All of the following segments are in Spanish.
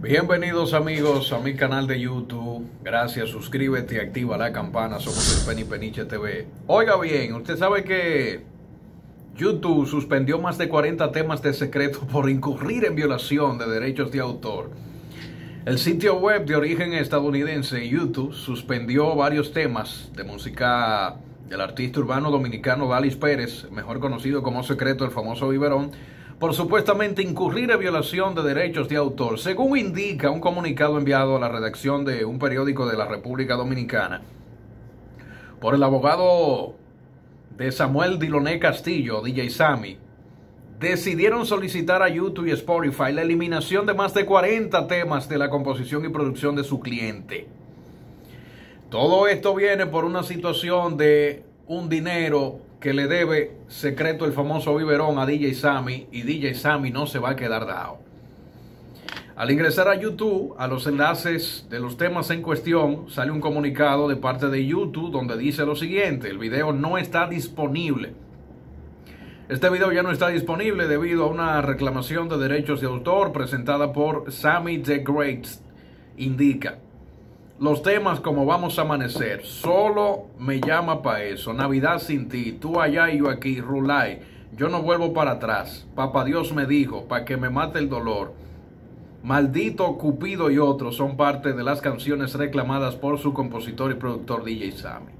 Bienvenidos amigos a mi canal de YouTube. Gracias, suscríbete y activa la campana. Somos el Peni Peniche TV. Oiga bien, usted sabe que YouTube suspendió más de 40 temas de Secreto por incurrir en violación de derechos de autor. El sitio web de origen estadounidense YouTube suspendió varios temas de música del artista urbano dominicano Dalis Pérez, mejor conocido como Secreto El Famoso Biberon, por supuestamente incurrir en violación de derechos de autor, según indica un comunicado enviado a la redacción de un periódico de la República Dominicana por el abogado de Samuel Diloné Castillo, DJ Sammy. Decidieron solicitar a YouTube y Spotify la eliminación de más de 40 temas de la composición y producción de su cliente. Todo esto viene por una situación de un dinero que le debe Secreto El Famoso Biberón a DJ Sammy, y DJ Sammy no se va a quedar dado. Al ingresar a YouTube, a los enlaces de los temas en cuestión, sale un comunicado de parte de YouTube donde dice lo siguiente: el video no está disponible. Este video ya no está disponible debido a una reclamación de derechos de autor presentada por Sammy The Great, indica. Los temas como Vamos a Amanecer, Solo Me Llama Pa' Eso, Navidad Sin Ti, Tú Allá y Yo Aquí, Rulay, Yo No Vuelvo Para Atrás, Papá Dios Me Dijo, Pa' Que Me Mate el Dolor, Maldito Cupido y otros son parte de las canciones reclamadas por su compositor y productor DJ Sammy.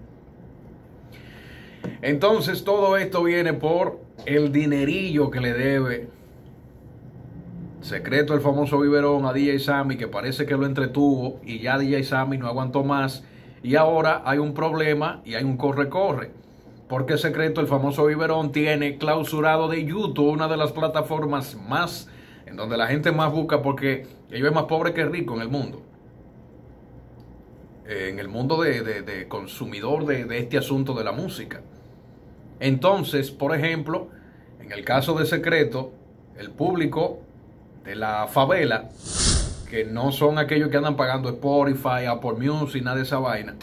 Entonces todo esto viene por el dinerillo que le debe Secreto El Famoso Biberón a DJ Sammy, que parece que lo entretuvo y ya DJ Sammy no aguantó más, y ahora hay un problema y hay un corre-corre porque Secreto El Famoso Biberón tiene clausurado de YouTube, una de las plataformas más en donde la gente más busca, porque ellos es más pobre que rico en el mundo, de consumidor de este asunto de la música. Entonces, por ejemplo, en el caso de Secreto, el público de la favela, que no son aquellos que andan pagando Spotify, Apple Music, nada de esa vaina,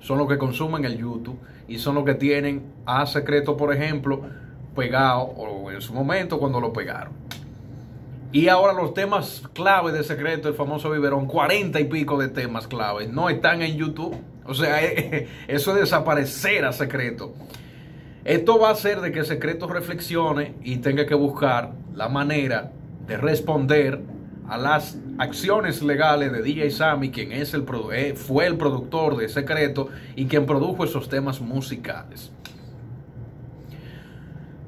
son los que consumen el YouTube y son los que tienen a Secreto, por ejemplo, pegado, o en su momento cuando lo pegaron. Y ahora los temas clave de Secreto El Famoso Biberón, 40 y pico de temas claves, no están en YouTube. O sea, eso es desaparecer a Secreto. Esto va a hacer de que Secreto reflexione y tenga que buscar la manera de responder a las acciones legales de DJ Sammy, quien es fue el productor de Secreto y quien produjo esos temas musicales.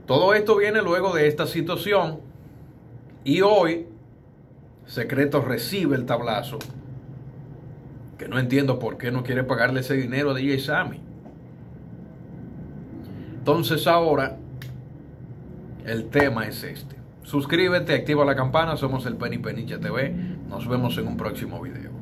Todo esto viene luego de esta situación, y hoy Secreto recibe el tablazo, que no entiendo por qué no quiere pagarle ese dinero a DJ Sammy. Entonces ahora el tema es este. Suscríbete, activa la campana, somos el Peni Peniche TV. Nos vemos en un próximo video.